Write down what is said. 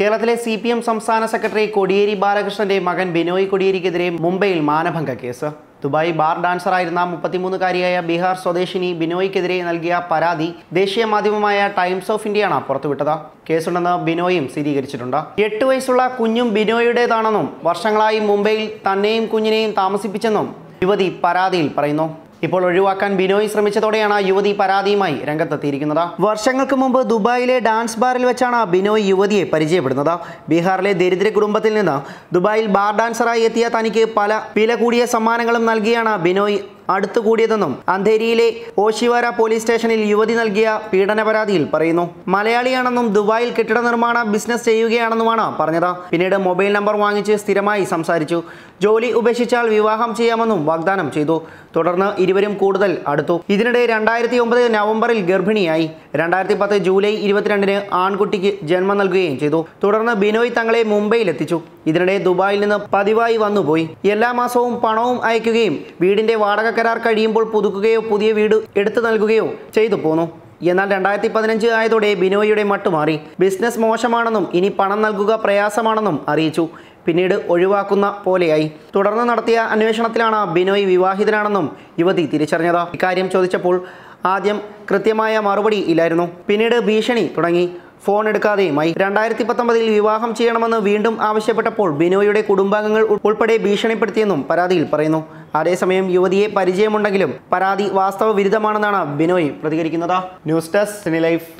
കേരളത്തിലെ സിപിഎം സംസ്ഥാന സെക്രട്ടറി കൊടിയേരി ബാലകൃഷ്ണന്റെ മകൻ ബിനോയ് കൊടിയേരിക്കെതിരെ മുംബൈയിൽ മാനഭംഗ കേസ് ദുബായ് ബാർ ഡാൻസറായിരുന്ന 33-കാരിയായ ബീഹാർ സ്വദേശിനി ബിനോയ്ക്കെതിരെ നൽകിയ പരാതി ദേശീയ മാധ്യമമായ ടൈംസ് ഓഫ് ഇന്ത്യയാണ് പുറത്തുവിട്ടത്. കേസുണ്ടെന്ന് ബിനോയും സ്ഥിരീകരിച്ചിട്ടുണ്ട്. 8 വയസ്സുള്ള കുഞ്ഞും ബിനോയുടേതാണെന്നും വർഷങ്ങളായി മുംബൈയിൽ തന്നെയും കുഞ്ഞിനെയും താമസിപ്പിച്ചെന്നും യുവതി പരാതിയിൽ പറയുന്നു. ഇപ്പോൾ ഒഴിവാക്കാൻ ബിനോയ് ശ്രമിച്ചതോടെയാണ് യുവതി പരാതിയുമായി രംഗത്തെത്തിയിരിക്കുന്നത്. വർഷങ്ങൾക്ക് മുമ്പ് ദുബായിലെ ഡാൻസ് ബാറിൽ വെച്ചാണ് ബിനോയ് യുവതിയെ പരിചയപ്പെടുന്നത്. ബീഹാറിലെ ദരിദ്ര കുടുംബത്തിൽ നിന്ന് ദുബായിൽ ബാർ ഡാൻസറായി എത്തിയ തനിക്ക് പല വില കൂടിയ സമ്മാനങ്ങളും നൽകിയാണ് ബിനോയ് അടുത്തുകൂടിയതെന്നും അന്ധേരിയിലെ ഓശിവാര പോലീസ് സ്റ്റേഷനിൽ യുവതി നൽകിയ പീഡന പരാതിയിൽ പറയുന്നു. മലയാളിയാണെന്നും ദുബായിൽ കെട്ടിട നിർമ്മാണ ബിസിനസ് ചെയ്യുകയാണെന്നുമാണ് പറഞ്ഞത്. പിന്നീട് മൊബൈൽ നമ്പർ വാങ്ങിച്ച് സ്ഥിരമായി സംസാരിച്ചു. ജോലി ഉപേക്ഷിച്ചാൽ വിവാഹം ചെയ്യാമെന്നും വാഗ്ദാനം ചെയ്തു. തുടർന്ന് ഇരുവരും കൂടുതൽ അടുത്തു. ഇതിനിടെ 2009 നവംബറിൽ ഗർഭിണിയായി. 2010 ജൂലൈ 22-ന് ആൺകുട്ടിക്ക് ജന്മം നൽകുകയും ചെയ്തു. തുടർന്ന് ബിനോയ് തങ്ങളെ മുംബൈയിൽ എത്തിച്ചു. ഇതിനിടെ ദുബായിൽ നിന്ന് പതിവായി വന്നുപോയി. എല്ലാ മാസവും പണവും അയക്കുകയും വീടിന്റെ വാടക കരാർ കഴിയുമ്പോൾ പുതുക്കുകയോ പുതിയ വീട് എടുത്തു നൽകുകയോ ചെയ്തു പോന്നു. എന്നാൽ 2015 ആയതോടെ ബിനോയിയുടെ മട്ടുമാറി. ബിസിനസ് മോശമാണെന്നും ഇനി പണം നൽകുക പ്രയാസമാണെന്നും അറിയിച്ചു. പിന്നീട് ഒഴിവാക്കുന്ന പോലെയായി. തുടർന്ന് നടത്തിയ അന്വേഷണത്തിലാണ് ബിനോയ് വിവാഹിതനാണെന്നും യുവതി തിരിച്ചറിഞ്ഞത്. ഇക്കാര്യം ചോദിച്ചപ്പോൾ ആദ്യം കൃത്യമായ മറുപടി ഇല്ലായിരുന്നു. പിന്നീട് ഭീഷണി തുടങ്ങി. ഫോൺ എടുക്കാതെയുമായി. 2019 വിവാഹം ചെയ്യണമെന്ന് വീണ്ടും ആവശ്യപ്പെട്ടപ്പോൾ ബിനോയുടെ കുടുംബാംഗങ്ങൾ ഉൾപ്പെടെ ഭീഷണിപ്പെടുത്തിയെന്നും പരാതിയിൽ പറയുന്നു. അതേസമയം യുവതിയെ പരിചയമുണ്ടെങ്കിലും പരാതി വാസ്തവ വിരുദ്ധമാണെന്നാണ് ബിനോയ് പ്രതികരിക്കുന്നത്. News desk cine life.